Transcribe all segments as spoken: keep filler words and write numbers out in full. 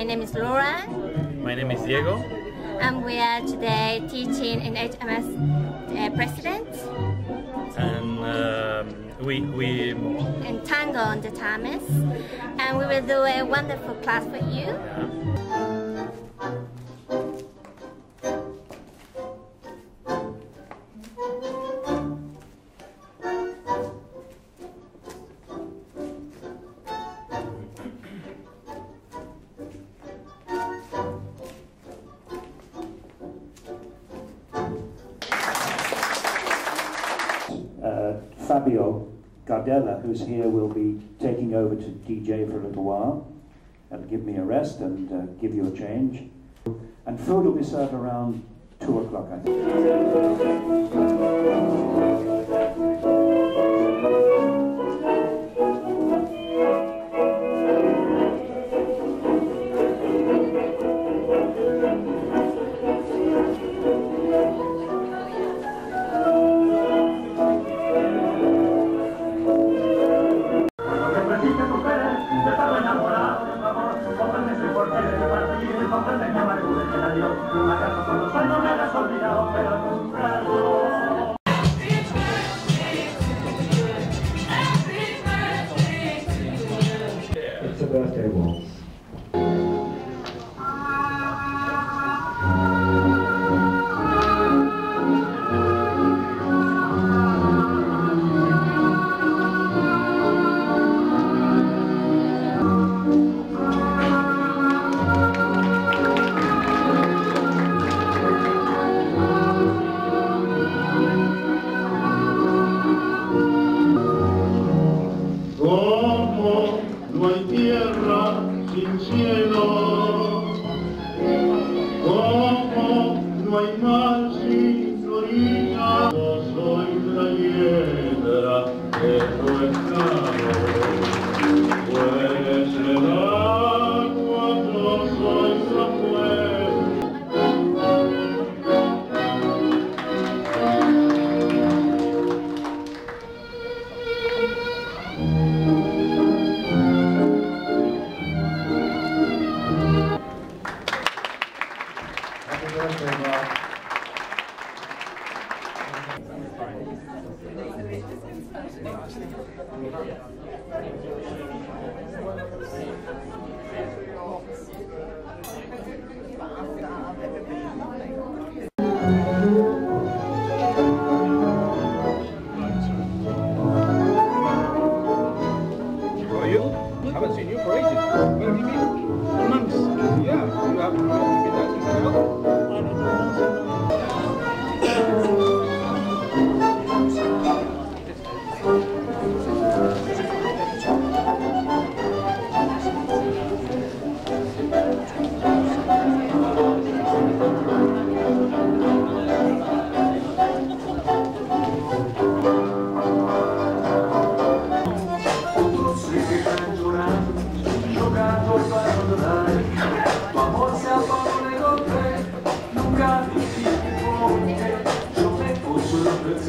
My name is Laura. My name is Diego. And we are today teaching in H M S uh, President. And um, we, we... And Tango on the Thames. And we will do a wonderful class for you. Yeah. Fabio Gardella, who's here, will be taking over to D J for a little while. That'll give me a rest and uh, give you a change. And food will be served around two o'clock, I think. It's a birthday waltz. Thank you.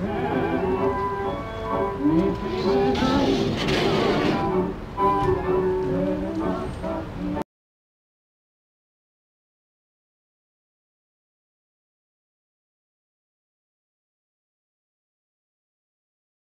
Tango.